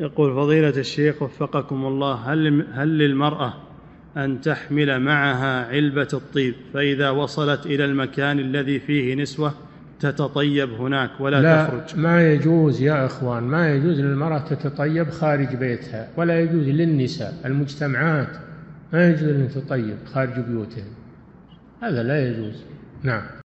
يقول فضيلة الشيخ وفقكم الله، هل للمرأة أن تحمل معها علبة الطيب فإذا وصلت إلى المكان الذي فيه نسوة تتطيب هناك ولا تخرج؟ لا، ما يجوز يا إخوان، ما يجوز للمرأة تتطيب خارج بيتها، ولا يجوز للنساء المجتمعات ما يجوز أن تتطيب خارج بيوتهم، هذا لا يجوز. نعم.